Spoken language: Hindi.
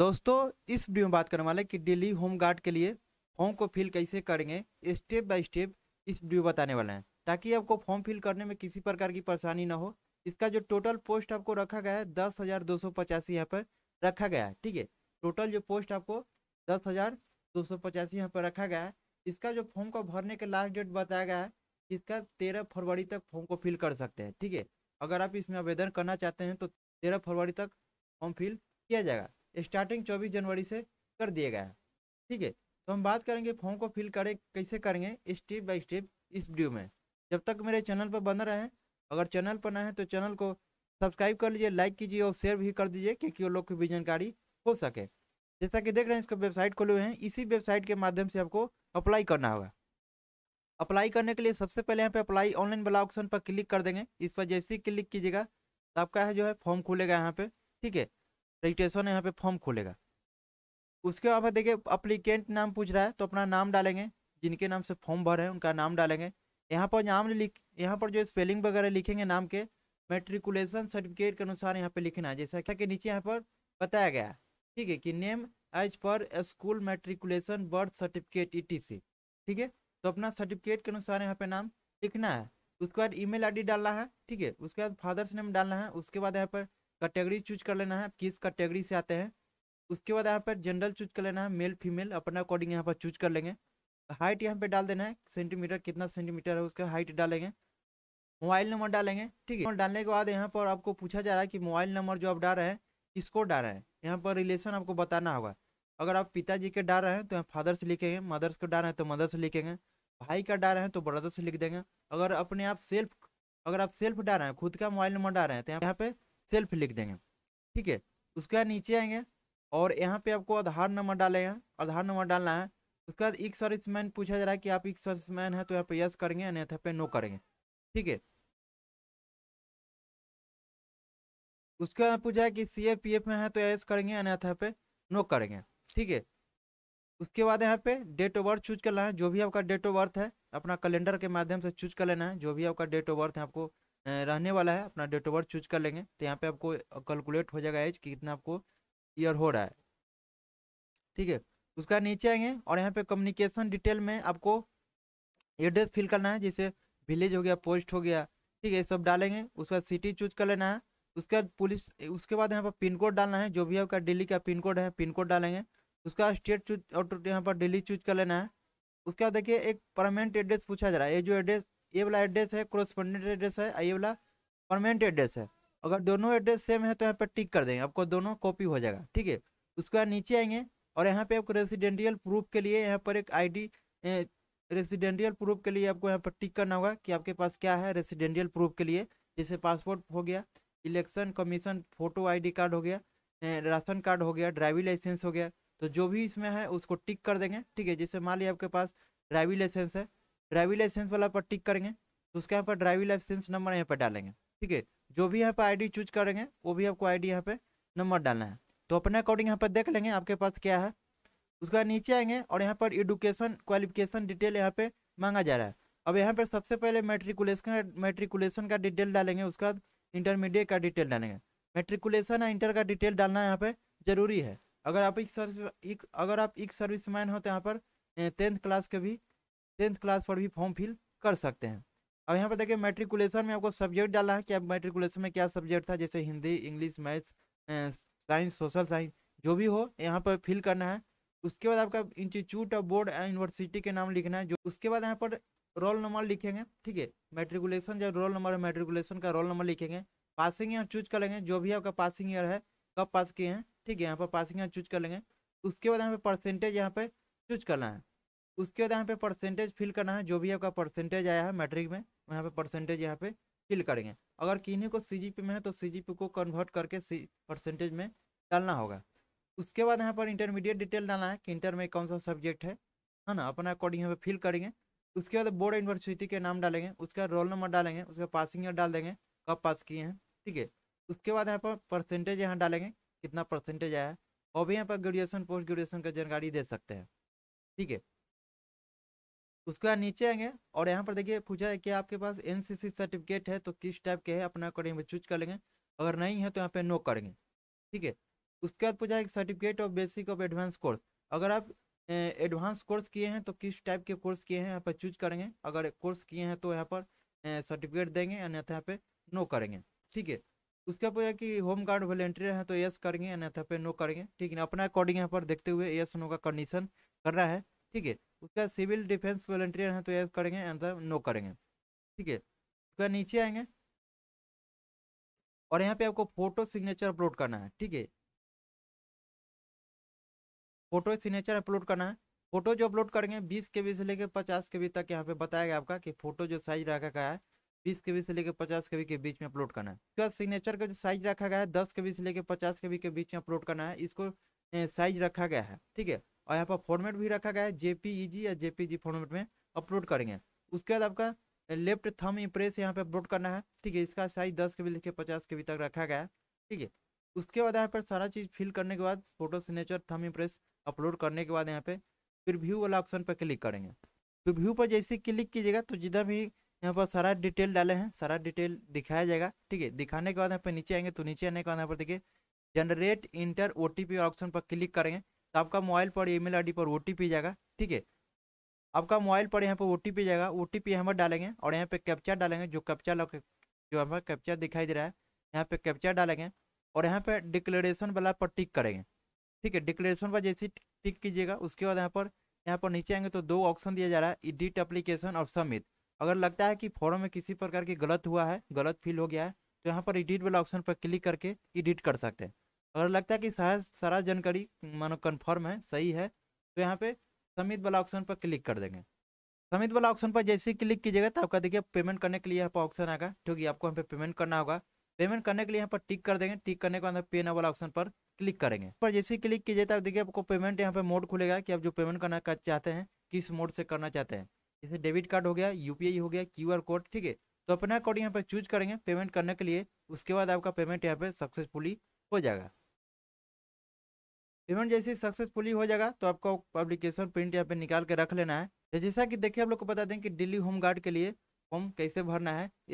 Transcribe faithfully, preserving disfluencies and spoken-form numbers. दोस्तों इस वीडियो में बात करने वाले कि दिल्ली होम गार्ड के लिए फॉर्म को फिल कैसे करेंगे स्टेप बाय स्टेप इस वीडियो बताने वाले हैं, ताकि आपको फॉर्म फिल करने में किसी प्रकार की परेशानी ना हो। इसका जो टोटल पोस्ट आपको रखा गया है दस हज़ार दो सौ पचासी यहाँ पर रखा गया है। ठीक है, टोटल जो पोस्ट आपको दस हज़ार दो सौ पचासी यहाँ पर रखा गया है। इसका जो फॉर्म को भरने का लास्ट डेट बताया गया है, इसका तेरह फरवरी तक फॉर्म को फिल कर सकते हैं। ठीक है, अगर आप इसमें आवेदन करना चाहते हैं तो तेरह फरवरी तक फॉर्म फिल किया जाएगा। स्टार्टिंग चौबीस जनवरी से कर दिया गया है। ठीक है, तो हम बात करेंगे फॉर्म को फिल करें कैसे करेंगे स्टेप बाय स्टेप इस वीडियो में। जब तक मेरे चैनल पर बन रहे हैं, अगर चैनल पर नए हैं तो चैनल को सब्सक्राइब कर लीजिए, लाइक कीजिए और शेयर भी कर दीजिए, क्योंकि वो लोग को भी जानकारी हो सके। जैसा कि देख रहे हैं इसको वेबसाइट खोले हुए हैं, इसी वेबसाइट के माध्यम से आपको अप्लाई करना होगा। अप्लाई करने के लिए सबसे पहले यहाँ पे अप्लाई ऑनलाइन वाला ऑप्शन पर क्लिक कर देंगे। इस पर जैसे ही क्लिक कीजिएगा तो आपका है जो है फॉर्म खुलेगा यहाँ पे। ठीक है, रजिस्ट्रेशन यहाँ पे फॉर्म खुलेगा। उसके बाद देखिए अप्लीकेंट नाम पूछ रहा है, तो अपना नाम डालेंगे, जिनके नाम से फॉर्म भर है उनका नाम डालेंगे। यहाँ पर नाम लिख यहाँ पर जो स्पेलिंग वगैरह लिखेंगे नाम के, मेट्रिकुलेशन सर्टिफिकेट के अनुसार यहाँ पे लिखना है, जैसा कि नीचे यहाँ पर बताया गया है। ठीक है, कि नेम एज पर school matriculation birth certificate E T C. ठीक है, तो अपना सर्टिफिकेट के अनुसार यहाँ पे नाम लिखना है। उसके बाद ईमेल आईडी डालना है। ठीक है, उसके बाद फादर्स नेम डालना है। उसके बाद यहाँ पर कैटेगरी चूज कर लेना है, किस कैटेगरी से आते हैं। उसके बाद यहाँ पर जेंडर चूज कर लेना है, मेल फीमेल अपना अकॉर्डिंग यहाँ पर चूज कर लेंगे। हाइट यहाँ पे डाल देना है, सेंटीमीटर कितना सेंटीमीटर है उसका हाइट डालेंगे। मोबाइल नंबर डालेंगे। ठीक है, डालने के बाद यहाँ पर आपको पूछा जा रहा है कि मोबाइल नंबर जो आप डाल रहे हैं किसको डाल रहे हैं। यहाँ पर रिलेशन आपको बताना होगा। अगर आप पिताजी के डाल रहे हैं तो यहाँ फादर से लिखेंगे, मदर्स को डाल रहे हैं तो मदर से लिखेंगे, भाई का डाल रहे हैं तो ब्रदर से लिख देंगे। अगर अपने आप सेल्फ अगर आप सेल्फ डाल रहे हैं, खुद का मोबाइल नंबर डाल रहे हैं तो यहाँ पे सेल्फ लिख देंगे। ठीक है, उसके बाद नीचे आएंगे और यहाँ पे आपको आधार नंबर डालेंगे, आधार नंबर डालना है। उसके बाद एक सर्विसमैन पूछा जा रहा है कि आप एक सर्विसमैन हैं तो यहाँ पे यस करेंगे या यहाँ पे नो करेंगे। ठीक है, उसके बाद पूछा है कि सी ए पी एफ में है तो यस करेंगे या यहाँ पे नो करेंगे। ठीक है, उसके बाद यहाँ पे डेट ऑफ बर्थ चूज करना है, जो भी आपका डेट ऑफ बर्थ है अपना कैलेंडर के माध्यम से चूज कर लेना है। जो भी आपका डेट ऑफ बर्थ है आपको रहने वाला है अपना डेट ऑफ बर्थ चूज कर लेंगे, तो यहाँ पे आपको कैलकुलेट हो जाएगा एज कि कितना आपको ईयर हो रहा है। ठीक है, उसका नीचे आएंगे और यहाँ पे कम्युनिकेशन डिटेल में आपको एड्रेस फिल करना है, जैसे विलेज हो गया, पोस्ट हो गया। ठीक है, ये सब डालेंगे। उसके बाद सिटी चूज कर लेना है। उसके बाद पुलिस उसके बाद यहाँ पर पिन कोड डालना है, जो भी आपका दिल्ली का पिन कोड है पिन कोड डालेंगे। उसके बाद स्टेट चूज और यहाँ पर दिल्ली चूज कर लेना है। उसके बाद देखिए एक परमानेंट एड्रेस पूछा जा रहा है, ये जो एड्रेस ये वाला एड्रेस है कॉरेस्पॉन्डेंट एड्रेस है, ये वाला परमानेंट एड्रेस है। अगर दोनों एड्रेस सेम है तो यहाँ पर टिक कर देंगे, आपको दोनों कॉपी हो जाएगा। ठीक है, उसके बाद नीचे आएंगे और यहाँ पे आपको रेसिडेंशियल प्रूफ के लिए यहाँ पर एक आईडी रेसिडेंशियल प्रूफ के लिए आपको यहाँ पर टिक करना होगा कि आपके पास क्या है रेसिडेंशियल प्रूफ के लिए, जैसे पासपोर्ट हो गया, election commission photo ID card हो गया, राशन कार्ड हो गया, ड्राइविंग लाइसेंस हो गया। तो जो भी इसमें है उसको टिक कर देंगे। ठीक है, जैसे मान लिया आपके पास ड्राइविंग लाइसेंस है, ड्राइविंग लाइसेंस वाला पर टिक करेंगे तो उसके यहाँ पर ड्राइविंग लाइसेंस नंबर यहाँ पर डालेंगे। ठीक है, जो भी यहाँ पर आईडी चूज करेंगे वो भी आपको आईडी यहाँ पे नंबर डालना है, तो अपने अकॉर्डिंग यहाँ पर देख लेंगे आपके पास क्या है। उसके बाद नीचे आएंगे और यहाँ पर एडुकेशन क्वालिफिकेशन डिटेल यहाँ पे मांगा जा रहा है। अब यहाँ पर सबसे पहले मेट्रिकुलेशन मेट्रिकुलेशन का डिटेल डालेंगे, उसके बाद इंटरमीडिएट का डिटेल डालेंगे। मेट्रिकुलेशन या इंटर का डिटेल डालना यहाँ पे जरूरी है। अगर आप एक सर्विस एक अगर आप एक सर्विसमैन हो तो यहाँ पर टेंथ क्लास के भी टेंथ क्लास पर भी फॉर्म फिल कर सकते हैं। अब यहाँ पर देखिए मेट्रिकुलेशन में आपको सब्जेक्ट डालना है कि आप मेट्रिकुलेशन में क्या सब्जेक्ट था, जैसे Hindi, English, maths, science, social science, जो भी हो यहाँ पर फिल करना है। उसके बाद आपका इंस्टीट्यूट और बोर्ड यूनिवर्सिटी के नाम लिखना है। जो उसके बाद यहाँ पर रोल नंबर लिखेंगे। ठीक है, मेट्रिकुलेशन जब रोल नंबर है मेट्रिकुलेशन का रोल नंबर लिखेंगे। पासिंग ईयर चूज कर लेंगे, जो भी आपका पासिंग ईयर है कब पास किए हैं। ठीक है, यहाँ पर पासिंग ईयर चूज कर लेंगे। उसके बाद यहाँ पर परसेंटेज यहाँ पर चूज करना है। उसके बाद यहाँ पे परसेंटेज फिल करना है, जो भी आपका परसेंटेज आया है मैट्रिक में यहाँ पे परसेंटेज यहाँ पे फिल करेंगे। अगर किन्हीं को सीजीपी में है तो सीजीपी को कन्वर्ट करके सी परसेंटेज में डालना होगा। उसके बाद यहाँ पर इंटरमीडिएट डिटेल डालना है कि इंटर में कौन सा सब्जेक्ट है, है ना, अपना अकॉर्डिंग यहाँ पे फिल करेंगे। उसके बाद बोर्ड यूनिवर्सिटी के नाम डालेंगे, उसका रोल नंबर डालेंगे, उसका पासिंग ईयर डाल देंगे कब पास किए हैं। ठीक है, उसके बाद यहाँ पर परसेंटेज यहाँ डालेंगे कितना परसेंटेज आया है, और भी यहाँ पर ग्रेजुएशन पोस्ट ग्रेजुएशन का जानकारी दे सकते हैं। ठीक है, उसके बाद नीचे आएंगे और यहाँ पर देखिए पूछा है कि आपके पास एनसीसी सर्टिफिकेट है तो किस टाइप के है, अपना अकॉर्डिंग में चूज कर लेंगे। अगर नहीं है तो यहाँ पे नो करेंगे। ठीक है, उसके बाद पूछा है certificate of basic of advance course, अगर आप एडवांस कोर्स किए हैं तो किस टाइप के कोर्स किए हैं यहाँ पर चूज करेंगे। अगर कोर्स किए हैं तो यहाँ पर सर्टिफिकेट देंगे, अन्यथा यहाँ पे नो करेंगे, ठीक है। उसके बाद पूछा कि होम गार्ड वॉलेंटियर हैं तो यस करेंगे, अन्यथा पे नो करेंगे, ठीक है। अपना अकॉर्डिंग यहाँ पर देखते हुए यस नो का कंडीशन कर रहा है, ठीक है। उसका सिविल डिफेंस वॉलेंटियर हैं तो यस करेंगे, अन्यथा नो करेंगे, ठीक है। उसका नीचे आएंगे और यहाँ पे आपको फोटो सिग्नेचर अपलोड करना है, ठीक है। फोटो सिग्नेचर अपलोड करना है। फोटो जो अपलोड करेंगे बीस के बी से लेकर पचास के बी तक यहाँ पे बताया गया आपका कि फोटो जो साइज रखा गया है बीस के बी से लेकर पचास के बी के बीच में अपलोड करना है। उसके बाद सिग्नेचर का जो साइज रखा गया है दस के बी से लेकर पचास के बी के बीच में अपलोड करना है, इसको साइज रखा गया है, ठीक है। और यहाँ पर फॉर्मेट भी रखा गया है जेपीईजी या जेपीजी फॉर्मेट में अपलोड करेंगे। उसके बाद आपका लेफ्ट थंब इम्प्रेस यहाँ पे अपलोड करना है, ठीक है। इसका साइज दस के बी लेकर पचास के बी तक रखा गया है, ठीक है। उसके बाद यहाँ पर सारा चीज़ फिल करने के बाद photo signature thumb impress upload करने के बाद यहाँ पे प्रीव्यू वाला ऑप्शन पर क्लिक करेंगे। प्रीव्यू पर जैसे क्लिक कीजिएगा तो जिधर भी यहाँ पर सारा डिटेल डाले हैं सारा डिटेल दिखाया जाएगा, ठीक है। दिखाने के बाद यहाँ पे नीचे आएंगे तो नीचे आने के बाद यहाँ पर देखिए generate enter O T P option पर क्लिक करेंगे तो आपका मोबाइल पर ई मेल आई डी पर ओ टी पी जाएगा, ठीक है। आपका मोबाइल पर यहाँ पर ओ टी पी जाएगा, ओ टी पी यहाँ पर डालेंगे और यहाँ पे कैप्चा डालेंगे, जो कैप्चा जो हमारा कैप्चा दिखाई दे रहा है यहाँ पे कैप्चा डालेंगे और यहाँ पे डिक्लेरेशन वाला पर टिक करेंगे, ठीक है। डिक्लेरेशन पर जैसे टिक कीजिएगा उसके बाद यहाँ पर यहाँ पर नीचे आएंगे तो दो ऑप्शन दिया जा रहा है एडिट एप्लीकेशन और सबमिट। अगर लगता है कि फॉर्म में किसी प्रकार की गलत हुआ है, गलत फील हो गया है तो यहाँ पर एडिट वाला ऑप्शन पर क्लिक करके एडिट कर सकते हैं। अगर लगता है कि सारा सारा जानकारी मानो कन्फर्म है, सही है तो यहाँ पे सबमिट वाला ऑप्शन पर क्लिक कर देंगे। सबमिट वाला ऑप्शन पर जैसे ही क्लिक कीजिएगा तो आपका देखिए पेमेंट करने के लिए यहाँ पर ऑप्शन आएगा, ठीक है। आपको यहाँ पे पेमेंट करना होगा, पेमेंट करने के लिए यहाँ पर टिक कर देंगे। टिक करने के बाद पे नाउ वाला ऑप्शन पर क्लिक करेंगे। पर जैसे ही क्लिक कीजिए तो देखिए आपको पेमेंट यहाँ पे मोड खुलेगा कि आप जो पेमेंट करना चाहते हैं किस मोड से करना चाहते हैं, जैसे डेबिट कार्ड हो गया, यूपीआई हो गया, क्यूआर कोड, ठीक है। तो अपना कोड यहाँ पर चूज करेंगे पेमेंट करने के लिए। उसके बाद आपका पेमेंट यहाँ पे सक्सेसफुली हो जाएगा। पेमेंट जैसे सक्सेसफुली हो जाएगा तो आपका पब्लिकेशन प्रिंट यहाँ पे निकाल के रख लेना है। तो जैसा कि देखिए आप लोग को बता दें कि दिल्ली होम गार्ड के लिए फॉर्म कैसे भरना है।